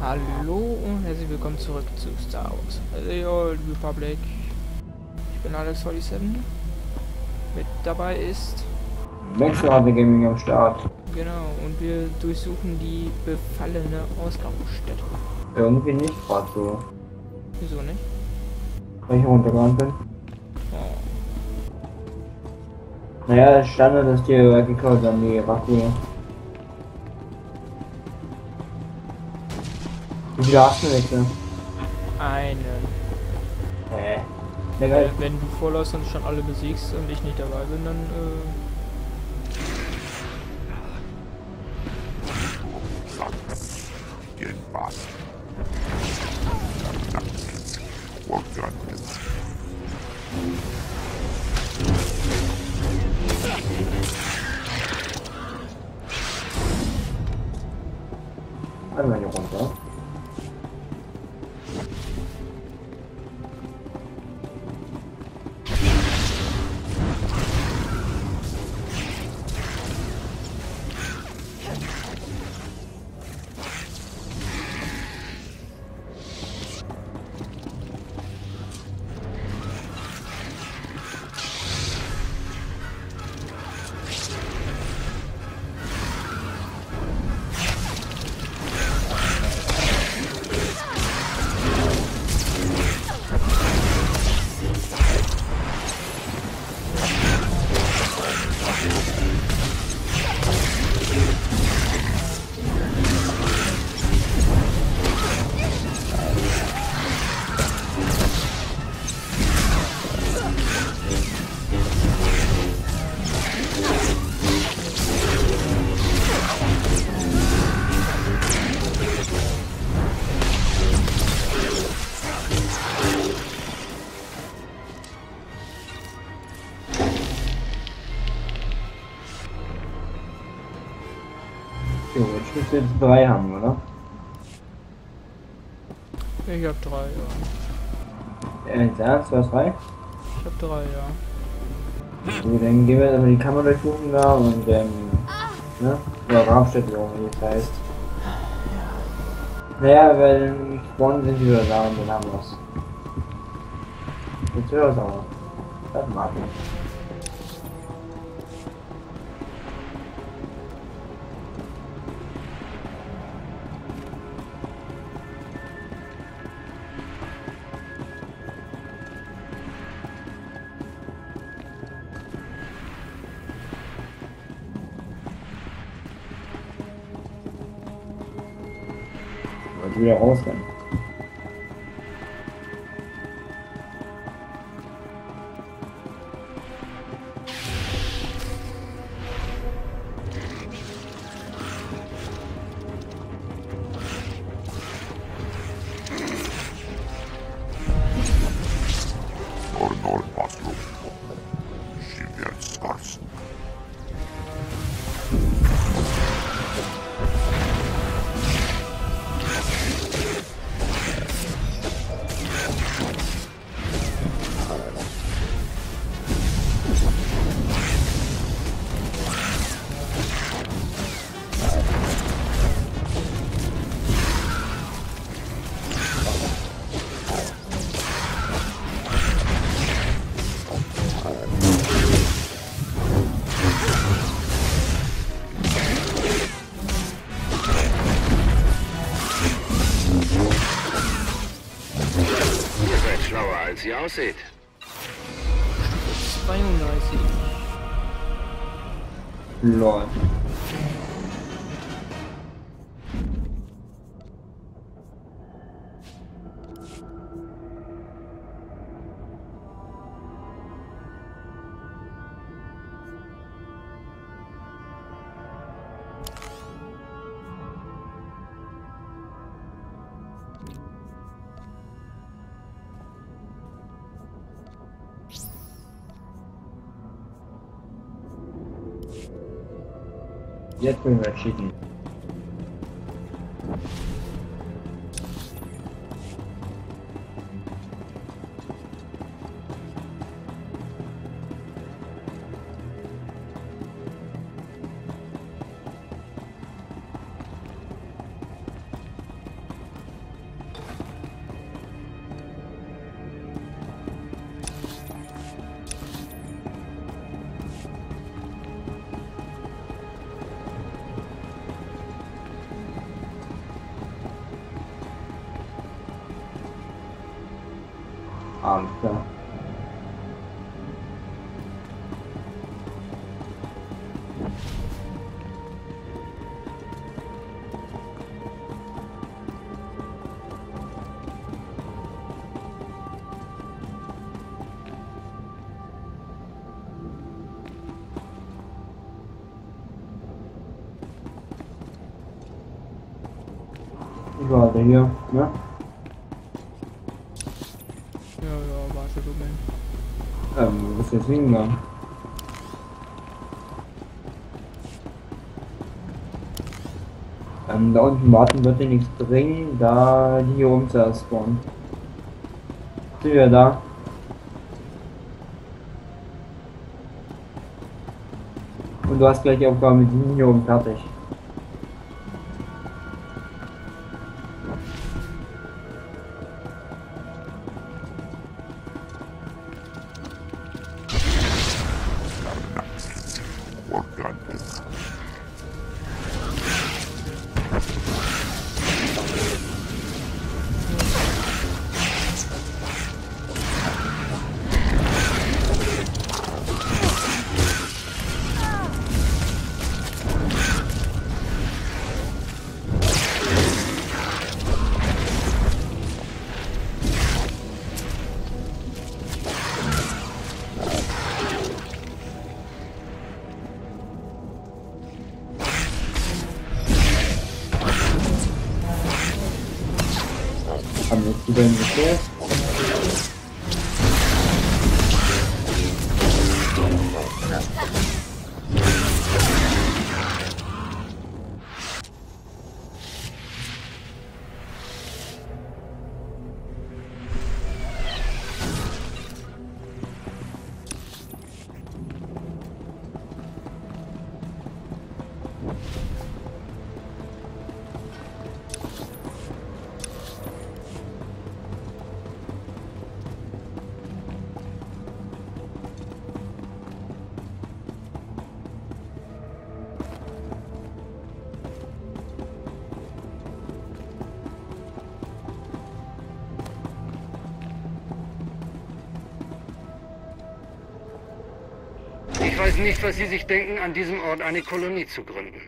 Hallo und herzlich willkommen zurück zu Star Wars The Old Republic. Ich bin Alex47. Mit dabei ist Mexeratha Gaming am Start. Genau, und wir durchsuchen die befallene Ausgrabungsstätte. Irgendwie nicht gerade so. Wieso nicht? Weil ich runtergerannt bin. Oh. Naja, das Standard ist hier geklaut an die Evakuierung. Wie viele hast du denn? Einen. Hä? Wenn du vorläufst und schon alle besiegst und ich nicht dabei bin, dann einmal hier runter. Ich müsste jetzt 3 haben, oder? Ich hab 3, ja. Ernst, du hast 3? Ich hab 3, ja. So, dann gehen wir jetzt aber die Kammer durchsuchen da und ne? Ja, Grabstätte, wie es heißt. Ja. Naja, weil die Spawnen sind wieder da und dann haben wir's. Jetzt hört's aber. Das mag ich. Wieder raus dann. Wie ihr aussieht. 32. Lord. Jetzt bin ich entschieden. Антка. Got it, yeah. Yeah. Ja, war schon gut. Was jetzt hingegangen? Da unten warten wird dir nichts bringen, da die hier oben zuerst spawnen. Sind wir da? Und du hast gleich die Aufgabe mit den hier oben fertig. Ich weiß nicht, was Sie sich denken, an diesem Ort eine Kolonie zu gründen.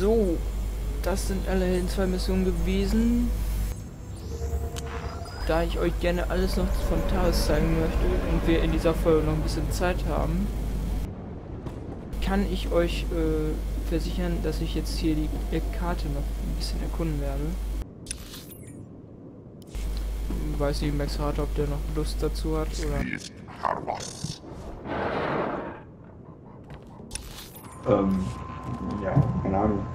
So, das sind allein 2 Missionen gewesen. Da ich euch gerne alles noch von Taris zeigen möchte und wir in dieser Folge noch ein bisschen Zeit haben, kann ich euch versichern, dass ich jetzt hier die Karte noch ein bisschen erkunden werde. Ich weiß nicht, Mexeratha, ob der noch Lust dazu hat oder... Ja, keine Ahnung.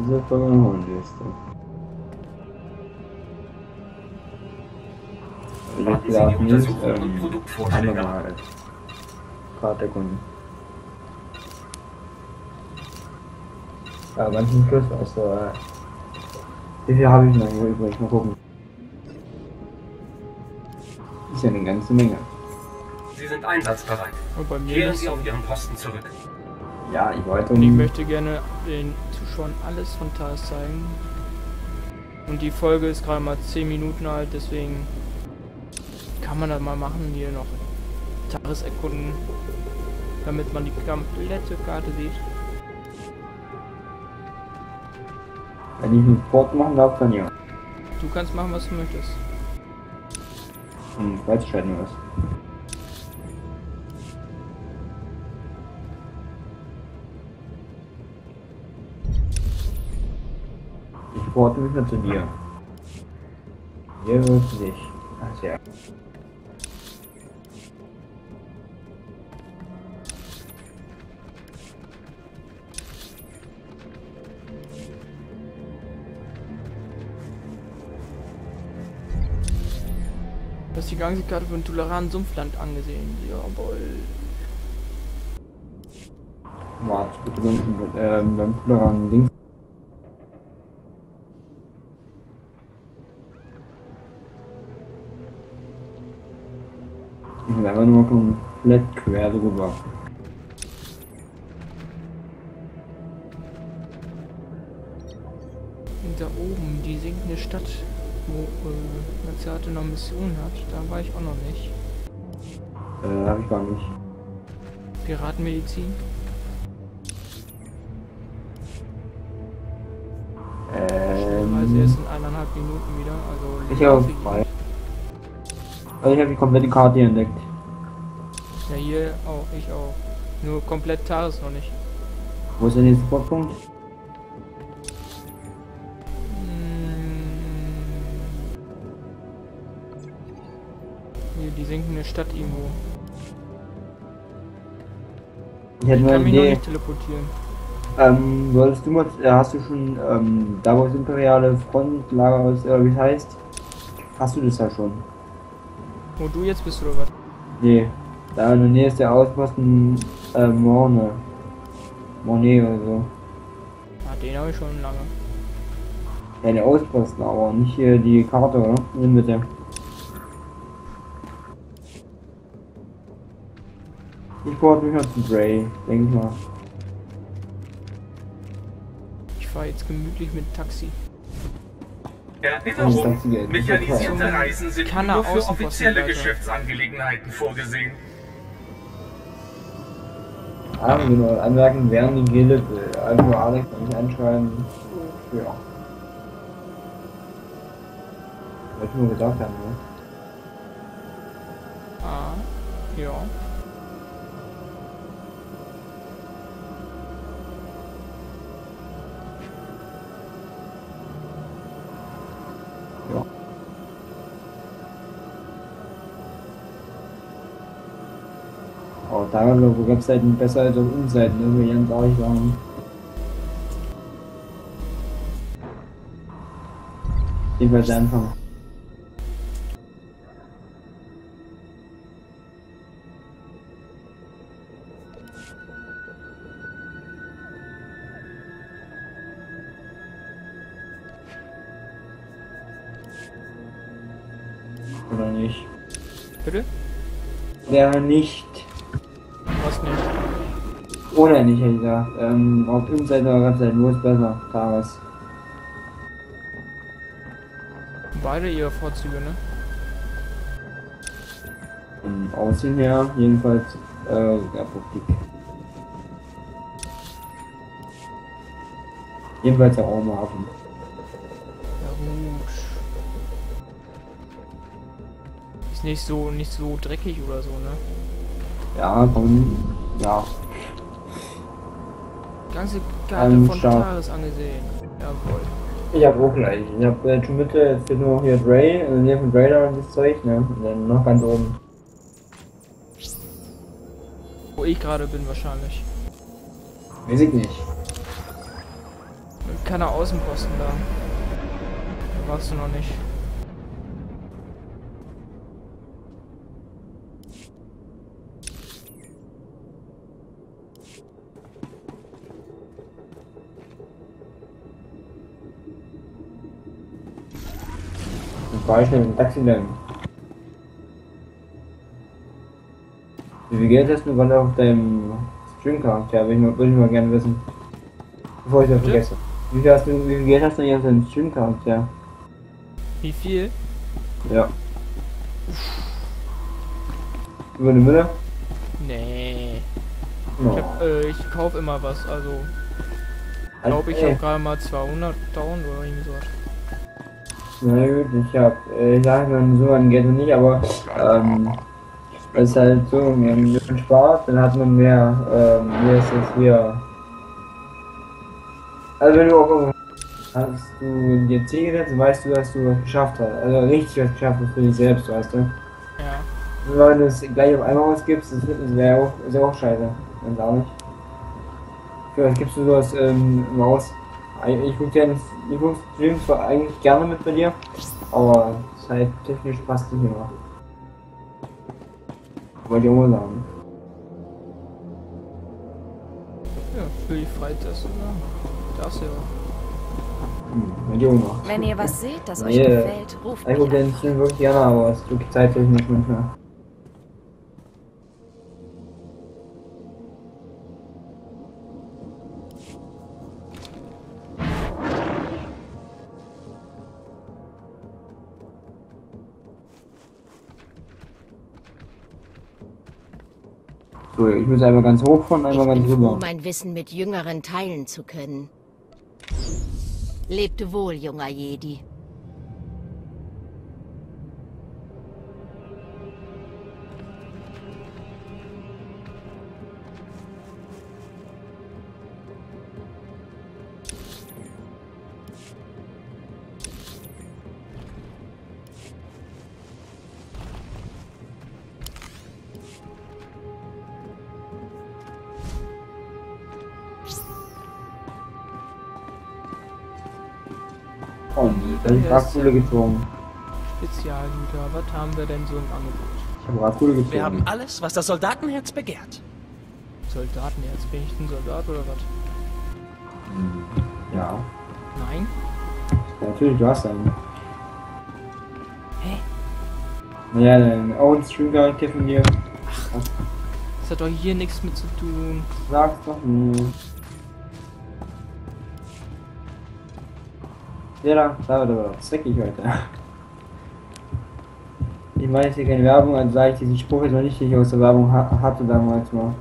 Diese Folge noch und nächste. Ich glaube nicht, haben wir mal Karte erkunden. Ja, manchen Schluss, also, wie viel habe ich noch übrig? Mal gucken. Ist ja eine ganze Menge. Sie sind einsatzbereit. Und bei mir kehren Sie auf Ihren Posten zurück. Ja, ich wollte. Und ich möchte gerne den Zuschauern alles von Taris zeigen. Und die Folge ist gerade mal 10 Minuten alt, deswegen kann man das mal machen, hier noch Taris erkunden, damit man die komplette Karte sieht. Wenn ich einen Sport machen darf, dann ja. Du kannst machen, was du möchtest. Und Freizeitschalten was. Ich porte mich nur zu dir. Hier wird es nicht. Yeah. Du hast die Gangsekarte von Tularan Sumpfland angesehen. Jawohl. Warte, bitte beim Tularan links. Ich will einfach nur komplett quer drüber. Und da oben, die sinkende Stadt, wo Mexeratha noch Mission hat, da war ich auch noch nicht. Hab ich gar nicht. Piratenmedizin? Also erst in 1,5 Minuten wieder, also... Ich habe frei. Also ich habe die komplette Karte hier entdeckt. Ja, hier auch, ich auch. Nur komplett Taris noch nicht. Wo ist denn der Spotpunkt? Die sinkende Stadt irgendwo. Ich kann mich noch nicht teleportieren. Solltest du mal, hast du schon, da wo das imperiale Frontlager ist, oder wie es heißt, hast du das ja schon. Wo du jetzt bist, Robert? Nee, da in der Nähe ist der Ausposten, Morne oder so. Ah, den habe ich schon lange. Ja, der Ausposten, aber nicht hier die Karte, oder? Nimm bitte. Ich brauche mich noch zu Bray, denke ich mal. Ich fahre jetzt gemütlich mit Taxi. Erinnerung, mechanisierte Reisen sind nur für offizielle Geschäftsangelegenheiten vorgesehen. Ah, genau, anmerken, während die Gilde will. Also Alex kann mich anschreiben. Ja. Wollte ich nur gesagt haben, ne? Ah, ja. Da glaube ich, Webseiten besser als auf Umseiten, irgendwie ganz ehrlich waren. Ich werde anfangen. Oder nicht? Bitte? Der nicht. Oder nicht, hätte ich gesagt. Auf Webseiten oder Webseiten, wo ist besser? Taris. Beide ihre Vorzüge, ne? Im Aussehen her, jedenfalls, Republik. Jedenfalls der Raum Hafen. Ja gut. Ist nicht so dreckig oder so, ne? Ja, komm, ja. Ganze Karte von Taris angesehen. Jawohl. Ich hab auch gleich. Ich hab schon Mitte, jetzt wird nur hier Bray, in der Nähe von Bray da und das Zeug, ne? Und dann noch ganz oben. Wo ich gerade bin wahrscheinlich. Weiß ich nicht. Und keiner Außenposten da. Da warst du noch nicht. Fahr ich schnell mit dem Taxi lang. Wie viel Geld hast du gerade auf deinem Stream-Charakter? Würde ich mal gerne wissen. Bevor ich das vergesse. Wie viel Geld hast du hier auf deinem Stream-Charakter? Wie viel? Ja. Über eine Mülle? Nee. No. Ich kauf immer was, also... Ich glaube, ich habe gerade mal 200.000 oder irgendwie sowas. Na gut, ich sage mal so an Geld und nicht, aber es ist halt so, wir haben ein bisschen Spaß, dann hat man mehr, hier ist es hier. Also wenn du auch hast du dir Ziel gesetzt, weißt du, dass du was geschafft hast. Also richtig was geschafft hast für dich selbst, weißt du? Ja. Wenn du es gleich auf einmal ausgibst, das wäre auch scheiße. Ganz ehrlich. Für was gibst du sowas raus? Ich guck Streams zwar eigentlich gerne mit bei dir, aber zeittechnisch passt nicht immer. Wollte ich auch sagen. Ja, für die Freitaste, oder? Das ja. Wenn ihr was seht, das euch gefällt, ruft mich an. Ich gucke den Stream wirklich gerne, aber es tut zeitlich nicht mehr. So, ich muss einmal ganz hochfahren, einmal ganz rüber. Um mein Wissen mit Jüngeren teilen zu können. Lebte wohl, junger Jedi. Da habe ich Radkuhle gezogen. Spezialgüter, was haben wir denn so im Angebot? Ich habe Radkuhle gezogen. Wir haben alles, was das Soldatenherz begehrt. Soldatenherz? Bin ich ein Soldat oder was? Hm, ja. Nein? Ja, natürlich, du hast einen. Hä? Naja, dein Own-Stream garantiert von dir. Ach, das hat doch hier nichts mit zu tun. Sag's doch nicht. Ja, da wird aber dreckig heute. Ich meine, hier keine Werbung, also sage ich diesen Spruch jetzt noch nicht, den ich aus der Werbung hatte damals mal.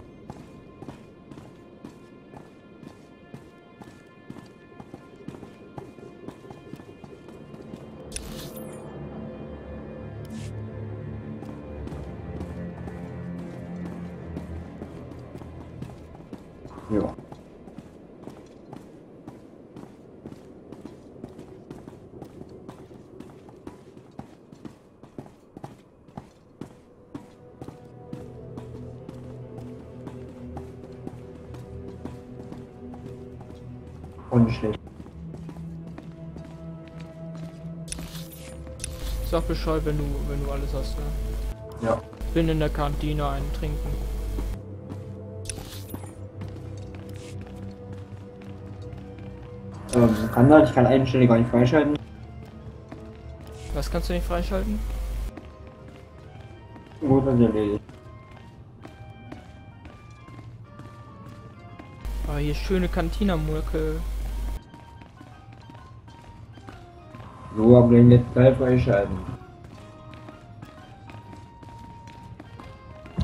Ja. Schlecht. Ist auch Bescheid, wenn du alles hast, ne? Ja. Ich bin in der Kantine einen trinken. Kann das? Ich kann eine Stelle gar nicht freischalten. Was kannst du nicht freischalten? Gut, das ist erledigt. Aber hier schöne Kantinermurke. So haben wir den letzten Teil freischalten.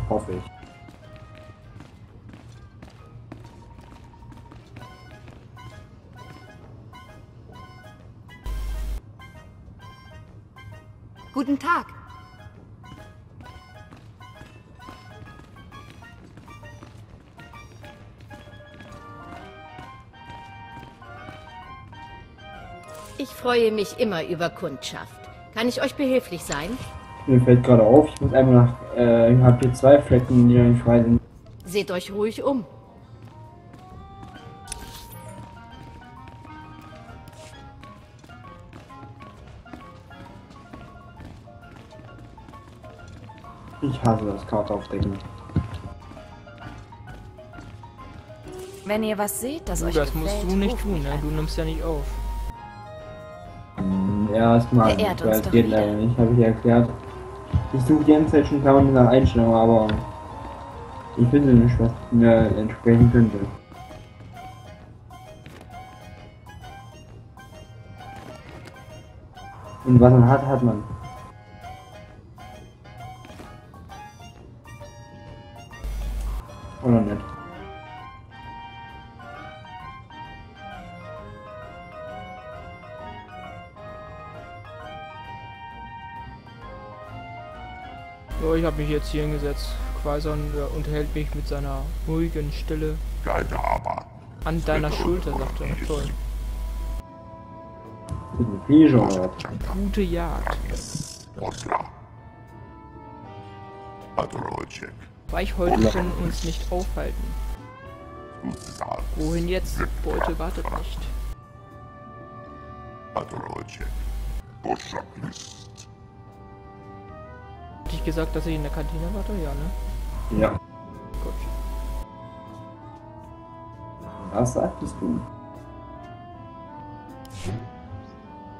Hoffe ich. Guten Tag. Ich freue mich immer über Kundschaft. Kann ich euch behilflich sein? Mir fällt gerade auf, ich muss einmal nach HP2 Flecken, die noch nicht frei sind. Seht euch ruhig um. Ich hasse das Karte aufdecken. Wenn ihr was seht, das euch gefällt, das musst du nicht tun, ne? Du nimmst ja nicht auf. Erstmal, das geht leider nicht, habe ich ja erklärt. Ich suche die ganze Zeit schon Klammern nach Einstellungen, aber ich finde nicht, was mir entsprechen könnte. Und was man hat, hat man. Oder nicht? So, ich habe mich jetzt hier hingesetzt. Quaison unterhält mich mit seiner ruhigen Stille. An deiner Schulter, sagt er. Toll. Не вижу. Gute Jagd. Weichholz können uns nicht aufhalten. Wohin jetzt? Beute wartet nicht. Hätte ich gesagt, dass ich in der Kantine warte? Ja, ne? Ja. Gut. Was sagtest du?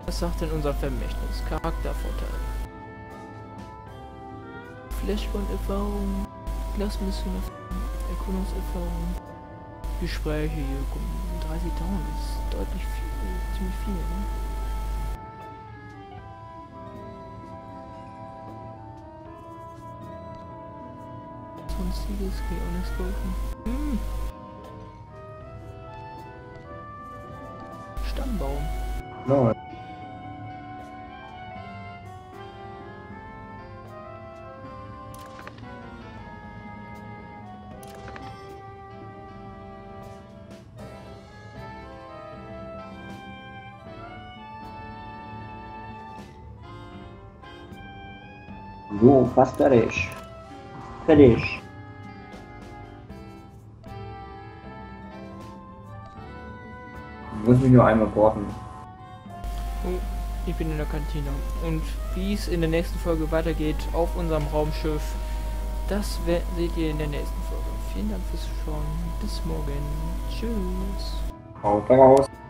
Was sagt denn unser Vermächtnis? Charaktervorteil. Flashpoint-Erfahrung, Glasmission, Erkundungserfahrung, Gespräche, 30.000 ist deutlich viel, ziemlich viel, ne? Sonstiges kann ich auch nichts kaufen. Hm. Stammbaum. Nein. Ну, постараюсь. Конечно. Muss mich nur einmal brauchen. Oh, ich bin in der Kantine. Und wie es in der nächsten Folge weitergeht auf unserem Raumschiff, das seht ihr in der nächsten Folge. Vielen Dank fürs Schauen. Bis morgen. Tschüss. Haut raus.